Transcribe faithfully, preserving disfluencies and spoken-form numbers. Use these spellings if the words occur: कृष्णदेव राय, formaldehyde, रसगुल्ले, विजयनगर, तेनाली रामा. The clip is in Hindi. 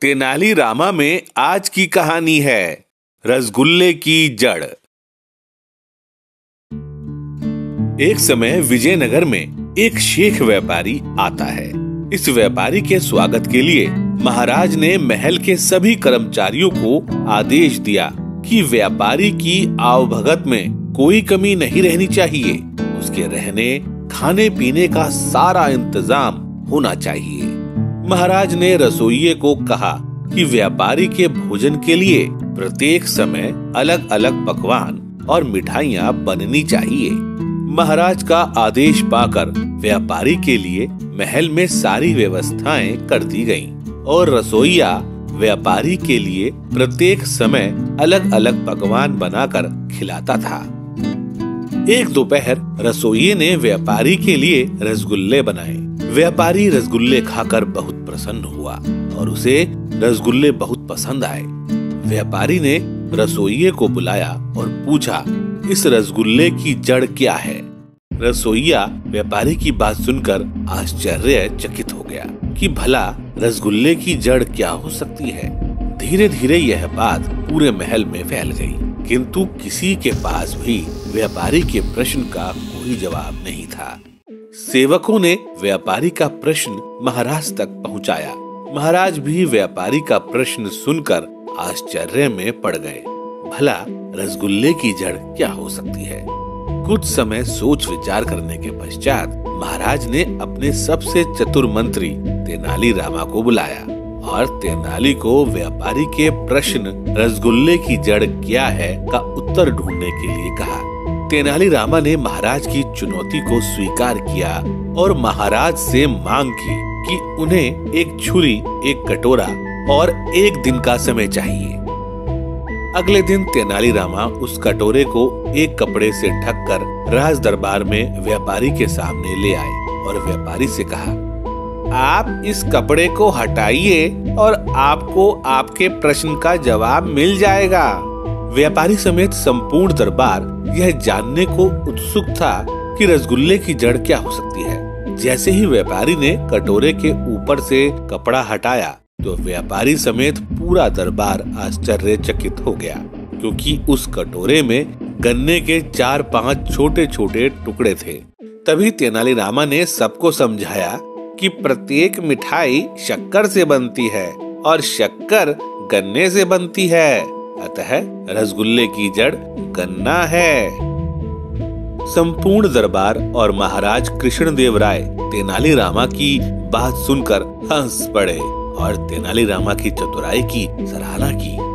तेनाली रामा में आज की कहानी है रसगुल्ले की जड़। एक समय विजयनगर में एक शेख व्यापारी आता है। इस व्यापारी के स्वागत के लिए महाराज ने महल के सभी कर्मचारियों को आदेश दिया कि व्यापारी की आवभगत में कोई कमी नहीं रहनी चाहिए। उसके रहने खाने पीने का सारा इंतजाम होना चाहिए। महाराज ने रसोइये को कहा कि व्यापारी के भोजन के लिए प्रत्येक समय अलग अलग पकवान और मिठाइयाँ बननी चाहिए। महाराज का आदेश पाकर व्यापारी के लिए महल में सारी व्यवस्थाएं कर दी गईं और रसोइया व्यापारी के लिए प्रत्येक समय अलग अलग पकवान बनाकर खिलाता था। एक दोपहर रसोइये ने व्यापारी के लिए रसगुल्ले बनाए। व्यापारी रसगुल्ले खाकर बहुत प्रसन्न हुआ और उसे रसगुल्ले बहुत पसंद आए। व्यापारी ने रसोइये को बुलाया और पूछा, इस रसगुल्ले की जड़ क्या है? रसोइया व्यापारी की बात सुनकर आश्चर्यचकित हो गया कि भला रसगुल्ले की जड़ क्या हो सकती है। धीरे धीरे यह बात पूरे महल में फैल गई, किंतु किसी के पास भी व्यापारी के प्रश्न का कोई जवाब नहीं था। सेवकों ने व्यापारी का प्रश्न महाराज तक पहुंचाया। महाराज भी व्यापारी का प्रश्न सुनकर आश्चर्य में पड़ गए। भला रसगुल्ले की जड़ क्या हो सकती है? कुछ समय सोच विचार करने के पश्चात महाराज ने अपने सबसे चतुर मंत्री तेनाली रामा को बुलाया और तेनाली को व्यापारी के प्रश्न रसगुल्ले की जड़ क्या है का उत्तर ढूंढने के लिए कहा। तेनाली रामा ने महाराज की चुनौती को स्वीकार किया और महाराज से मांग की कि उन्हें एक छुरी, एक कटोरा और एक दिन का समय चाहिए। अगले दिन तेनाली रामा उस कटोरे को एक कपड़े से ढक कर राज दरबार में व्यापारी के सामने ले आए और व्यापारी से कहा, आप इस कपड़े को हटाइए और आपको आपके प्रश्न का जवाब मिल जाएगा। व्यापारी समेत संपूर्ण दरबार यह जानने को उत्सुक था कि रसगुल्ले की जड़ क्या हो सकती है। जैसे ही व्यापारी ने कटोरे के ऊपर से कपड़ा हटाया तो व्यापारी समेत पूरा दरबार आश्चर्यचकित हो गया, क्योंकि उस कटोरे में गन्ने के चार पांच छोटे छोटे टुकड़े थे। तभी तेनालीरामा ने सबको समझाया कि प्रत्येक मिठाई शक्कर से बनती है और शक्कर गन्ने से बनती है, अतः रसगुल्ले की जड़ गन्ना है। संपूर्ण दरबार और महाराज कृष्णदेव राय तेनाली रामा की बात सुनकर हंस पड़े और तेनाली रामा की चतुराई की सराहना की।